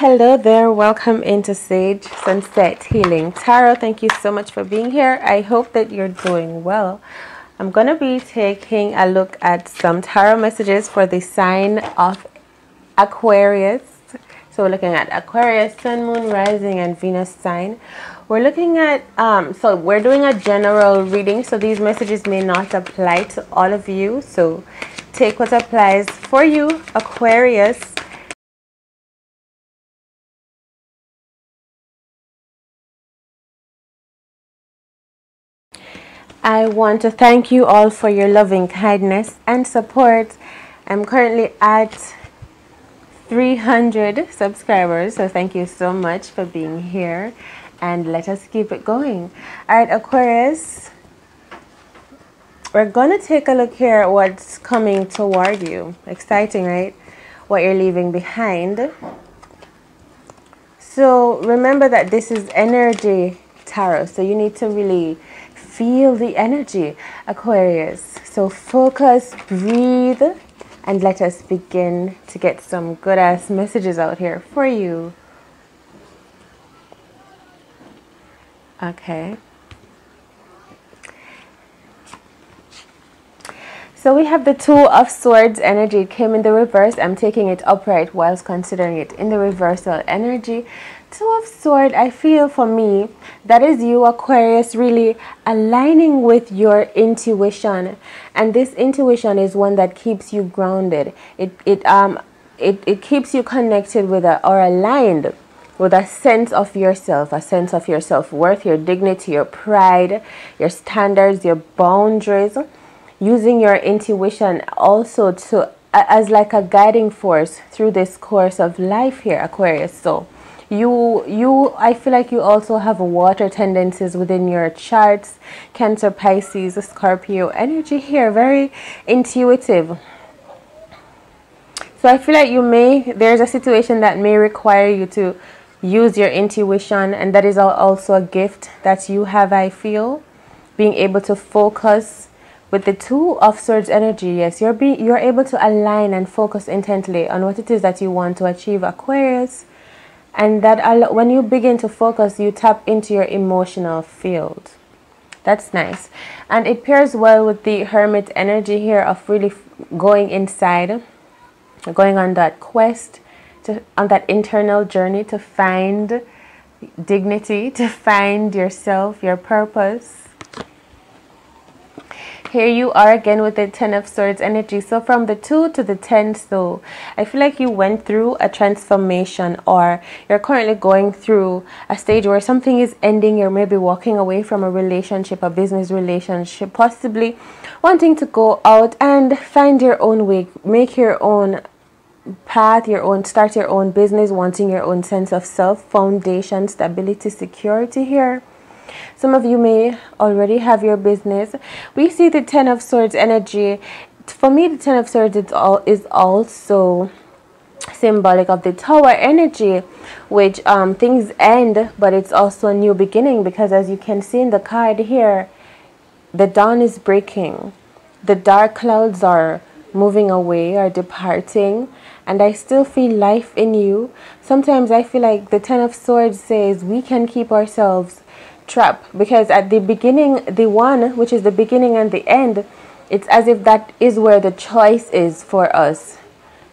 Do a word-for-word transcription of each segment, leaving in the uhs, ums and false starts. Hello there, welcome into Sage Sunset Healing Tarot. Thank you so much for being here. I hope that you're doing well. I'm going to be taking a look at some tarot messages for the sign of Aquarius. So we're looking at Aquarius, Sun, Moon, Rising, and Venus sign. We're looking at, um, so we're doing a general reading, so these messages may not apply to all of you. So take what applies for you, Aquarius. I want to thank you all for your loving kindness and support. I'm currently at three hundred subscribers, so thank you so much for being here, and let us keep it going. All right, Aquarius, we're gonna take a look here at what's coming toward you. Exciting, right? What you're leaving behind. So remember that this is energy tarot, so you need to really feel the energy, Aquarius. So focus, breathe, and let us begin to get some good-ass messages out here for you. Okay. So we have the Two of Swords energy. It came in the reverse. I'm taking it upright whilst considering it in the reversal energy. Two of Swords, I feel for me, that is you, Aquarius, really aligning with your intuition. And this intuition is one that keeps you grounded. It, it, um, it, it keeps you connected with a, or aligned with a sense of yourself, a sense of your self-worth, your dignity, your pride, your standards, your boundaries. Using your intuition also to, as like a guiding force through this course of life here, Aquarius. So You, you, I feel like you also have water tendencies within your charts, Cancer, Pisces, Scorpio energy here, very intuitive. So I feel like you may, there's a situation that may require you to use your intuition, and that is also a gift that you have, I feel, being able to focus with the Two of Swords energy. Yes, you're, be, you're able to align and focus intently on what it is that you want to achieve, Aquarius. And that when you begin to focus, you tap into your emotional field. That's nice. And it pairs well with the Hermit energy here of really going inside, going on that quest, to, on that internal journey to find dignity, to find yourself, your purpose. Here you are again with the Ten of Swords energy. So from the two to the ten, so I feel like you went through a transformation, or you're currently going through a stage where something is ending. You're maybe walking away from a relationship, a business relationship, possibly wanting to go out and find your own way, make your own path, your own, start your own business, wanting your own sense of self, foundation, stability, security here. Some of you may already have your business. We see the Ten of Swords energy. For me, the Ten of Swords is, all, is also symbolic of the Tower energy, which um, things end, but it's also a new beginning, because as you can see in the card here, the dawn is breaking. The dark clouds are moving away or departing, and I still feel life in you. Sometimes I feel like the Ten of Swords says we can keep ourselves trap, because at the beginning, the one, which is the beginning and the end, it's as if that is where the choice is for us.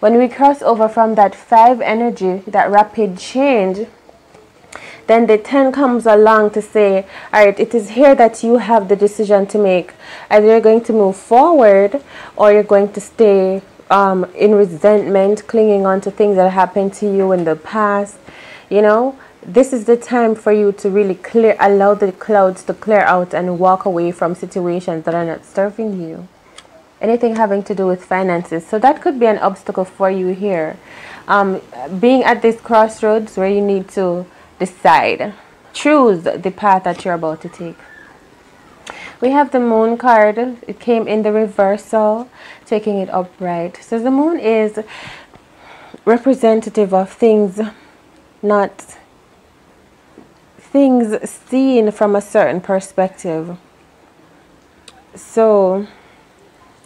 When we cross over from that five energy, that rapid change, then the ten comes along to say, all right, it is here that you have the decision to make. Either you're going to move forward, or you're going to stay um, in resentment, clinging on to things that happened to you in the past, you know. This is the time for you to really clear, allow the clouds to clear out and walk away from situations that are not serving you. Anything having to do with finances. So that could be an obstacle for you here. Um, being at this crossroads where you need to decide. Choose the path that you're about to take. We have the Moon card. It came in the reversal, taking it upright. So the Moon is representative of things not... things seen from a certain perspective. So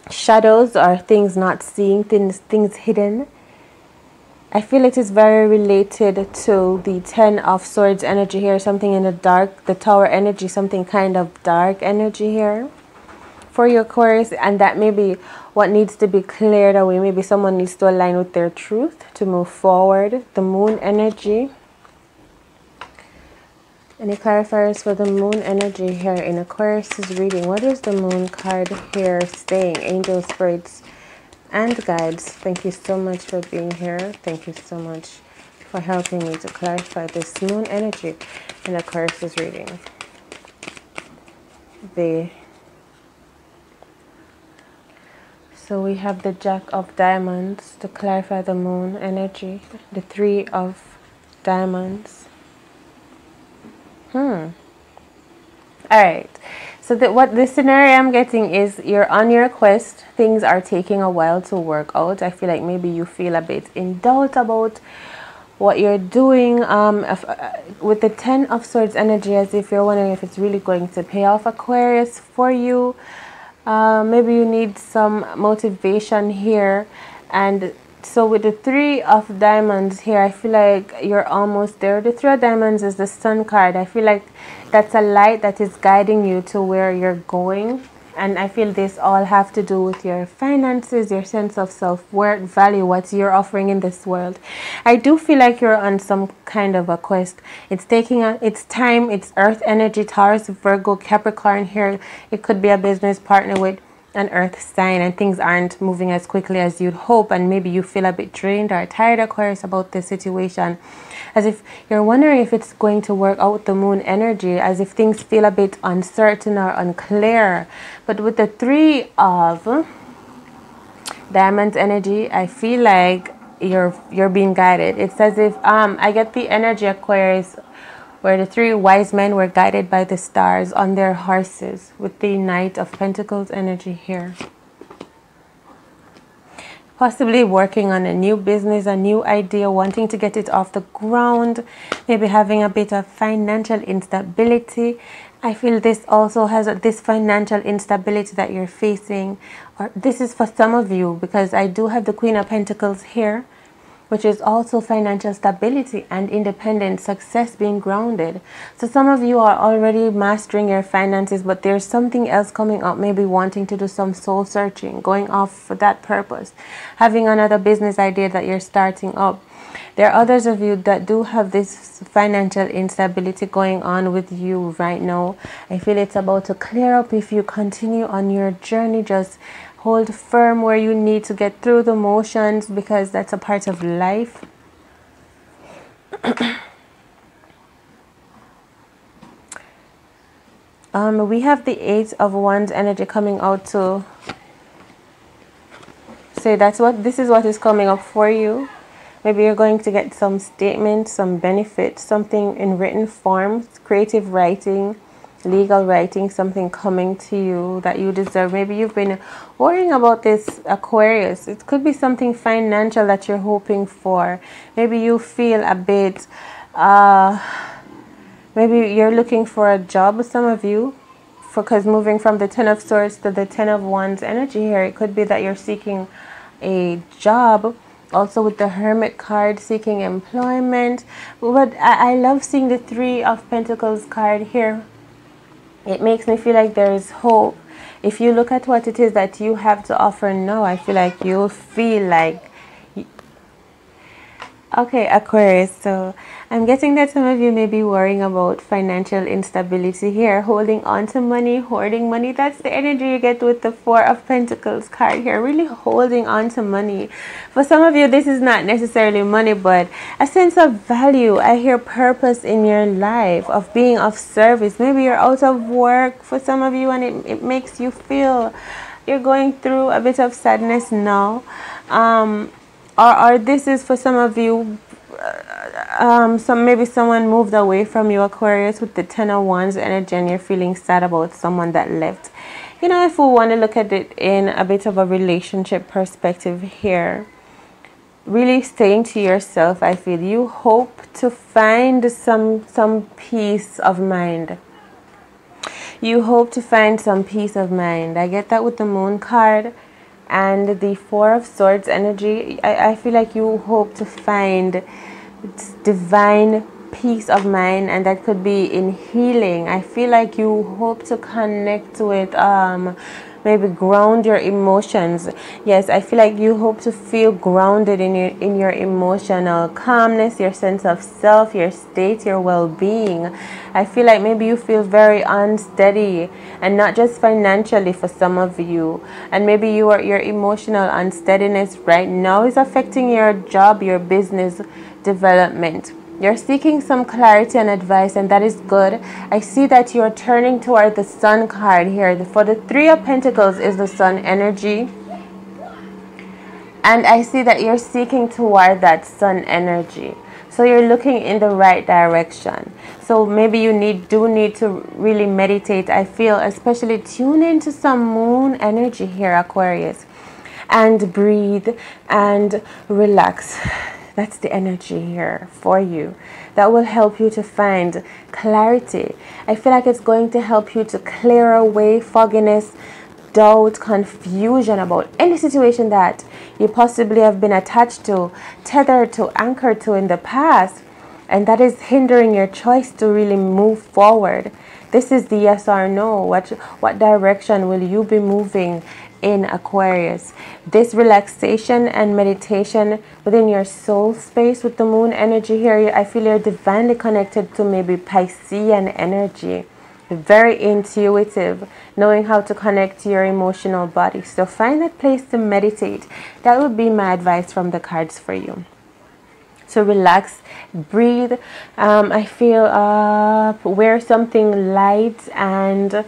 shadows are things not seen, things, things hidden. I feel it is very related to the Ten of Swords energy here. Something in the dark, the Tower energy, something kind of dark energy here for your Aquarius. And that may be what needs to be cleared away. Maybe someone needs to align with their truth to move forward. The Moon energy. Any clarifiers for the Moon energy here in Aquarius' reading? What is the Moon card here saying? Angels, spirits, and guides, thank you so much for being here. Thank you so much for helping me to clarify this Moon energy in Aquarius' reading. The so we have the Jack of Diamonds to clarify the Moon energy, the Three of Diamonds. Hmm. All right. So that what the scenario I'm getting is you're on your quest. Things are taking a while to work out. I feel like maybe you feel a bit in doubt about what you're doing. Um, if, uh, with the Ten of Swords energy, as if you're wondering if it's really going to pay off, Aquarius, for you. Uh, maybe you need some motivation here. And so with the Three of Diamonds here, I feel like you're almost there. The Three of Diamonds is the Sun card. I feel like that's a light that is guiding you to where you're going. And I feel this all have to do with your finances, your sense of self-worth, value, what you're offering in this world. I do feel like you're on some kind of a quest. It's taking a, it's time, it's Earth energy, Taurus, Virgo, Capricorn here. It could be a business partner with an Earth sign, and things aren't moving as quickly as you'd hope, and maybe you feel a bit drained or tired, Aquarius, about this situation, as if you're wondering if it's going to work out with the Moon energy, as if things feel a bit uncertain or unclear. But with the Three of Diamonds energy, I feel like you're you're being guided. It's as if um I get the energy, Aquarius, where the three wise men were guided by the stars on their horses, with the Knight of Pentacles energy here. Possibly working on a new business, a new idea, wanting to get it off the ground, maybe having a bit of financial instability. I feel this also has a, this financial instability that you're facing. Or this is for some of you, because I do have the Queen of Pentacles here, which is also financial stability and independent success, being grounded. So some of you are already mastering your finances, but there's something else coming up, maybe wanting to do some soul searching, going off for that purpose, having another business idea that you're starting up. There are others of you that do have this financial instability going on with you right now. I feel it's about to clear up if you continue on your journey. Just hold firm where you need to get through the motions, because that's a part of life. um, we have the Eight of Wands energy coming out to say that's what this is what is coming up for you. Maybe you're going to get some statement, some benefit, something in written form, creative writing, legal writing, something coming to you that you deserve. Maybe you've been worrying about this, Aquarius. It could be something financial that you're hoping for. Maybe you feel a bit uh maybe you're looking for a job, some of you, for because moving from the Ten of Swords to the Ten of Wands energy here, it could be that you're seeking a job. Also with the Hermit card, seeking employment. But I, I love seeing the Three of Pentacles card here. It makes me feel like there is hope. If you look at what it is that you have to offer now, I feel like you'll feel like... You... Okay, Aquarius, so I'm getting that some of you may be worrying about financial instability here, holding on to money, hoarding money. That's the energy you get with the Four of Pentacles card here, really holding on to money. For some of you, this is not necessarily money, but a sense of value. I hear purpose in your life, of being of service. Maybe you're out of work for some of you, and it, it makes you feel you're going through a bit of sadness now. Um, or, or this is for some of you... Um, so maybe someone moved away from you, Aquarius, with the Ten of Wands energy, and you're feeling sad about someone that left. You know, if we want to look at it in a bit of a relationship perspective here, really saying to yourself, I feel you hope to find some some peace of mind. You hope to find some peace of mind. I get that with the Moon card. and the Four of Swords energy, I, I feel like you hope to find divine peace of mind, and that could be in healing. I feel like you hope to connect with um maybe ground your emotions. Yes, I feel like you hope to feel grounded in your in your emotional calmness, your sense of self, your state, your well-being. I feel like maybe you feel very unsteady, and not just financially for some of you, and maybe you are, your emotional unsteadiness right now is affecting your job, your business development. You're seeking some clarity and advice, and that is good. I see that you're turning toward the Sun card here. For the Three of Pentacles is the Sun energy. And I see that you're seeking toward that Sun energy. So you're looking in the right direction. So maybe you need do need to really meditate, I feel. Especially tune into some moon energy here, Aquarius. And breathe and relax. That's the energy here for you. That will help you to find clarity. I feel like it's going to help you to clear away fogginess, doubt, confusion about any situation that you possibly have been attached to, tethered to, anchored to in the past, and that is hindering your choice to really move forward. This is the yes or no. What, what direction will you be moving in, Aquarius? This relaxation and meditation within your soul space with the moon energy here, I feel you're divinely connected to maybe Piscean energy. Very intuitive, knowing how to connect to your emotional body. So find that place to meditate. That would be my advice from the cards for you. So relax, breathe. Um, I feel uh, wear something light and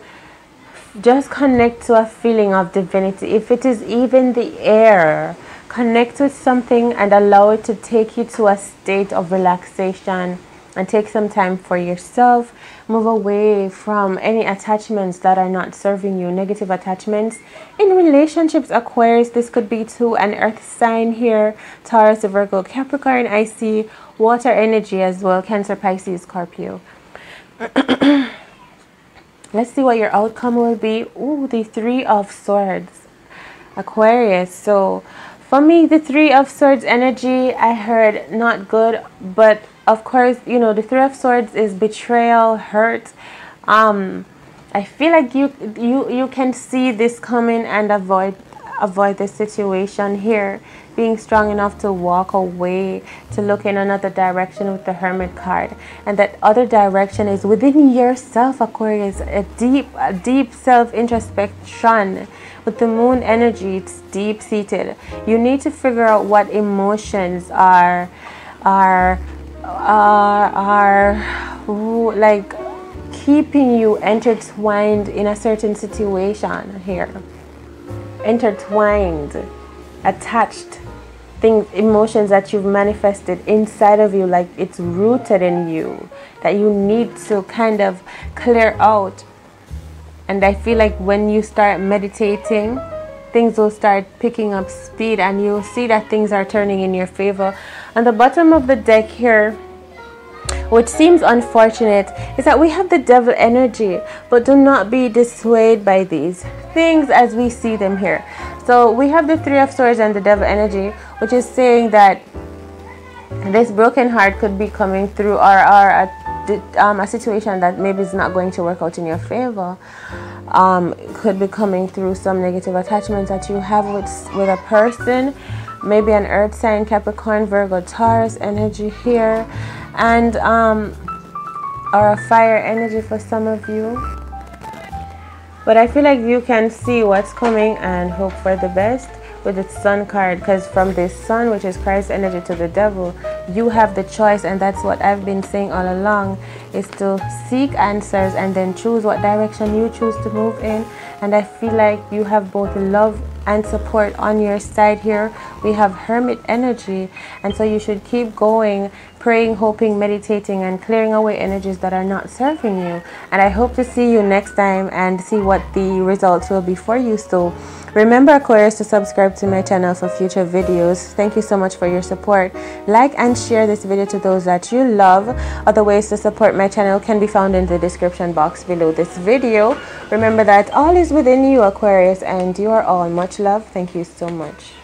just connect to a feeling of divinity. If it is even the air, connect with something and allow it to take you to a state of relaxation, and take some time for yourself. Move away from any attachments that are not serving you, negative attachments. In relationships, Aquarius, this could be to an earth sign here, Taurus, Virgo, Capricorn. I see water energy as well, Cancer, Pisces, Scorpio. Let's see what your outcome will be. Ooh, the Three of Swords, Aquarius. So for me, the Three of Swords energy, I heard not good, but of course, you know, the Three of Swords is betrayal, hurt. Um, I feel like you you you can see this coming and avoid avoid this situation here. Being strong enough to walk away, to look in another direction with the Hermit card, and that other direction is within yourself, Aquarius. A deep, a deep self-introspection with the Moon energy. It's deep-seated. You need to figure out what emotions are, are, are, are ooh, like keeping you intertwined in a certain situation here. Intertwined, attached. Things, emotions that you've manifested inside of you, like it's rooted in you, that you need to kind of clear out. And I feel like when you start meditating, things will start picking up speed, and you'll see that things are turning in your favor. On the bottom of the deck here, which seems unfortunate, is that we have the Devil energy, but do not be dissuaded by these things as we see them here. So we have the Three of Swords and the Devil energy, which is saying that this broken heart could be coming through, or, or a, um, a situation that maybe is not going to work out in your favor. Um, could be coming through some negative attachments that you have with, with a person. Maybe an earth sign, Capricorn, Virgo, Taurus energy here. And, um, or a fire energy for some of you. But I feel like you can see what's coming and hope for the best with the Sun card, because from this Sun, which is Christ's energy, to the Devil, you have the choice, and that's what I've been saying all along, is to seek answers and then choose what direction you choose to move in. And I feel like you have both love and support on your side here. We have Hermit energy, and so you should keep going, praying, hoping, meditating, and clearing away energies that are not serving you. And I hope to see you next time and see what the results will be for you. So remember, Aquarius, to subscribe to my channel for future videos. Thank you so much for your support. Like and share this video to those that you love. Other ways to support my channel can be found in the description box below this video. Remember that all is within you, Aquarius, and you are all much much love. Thank you so much.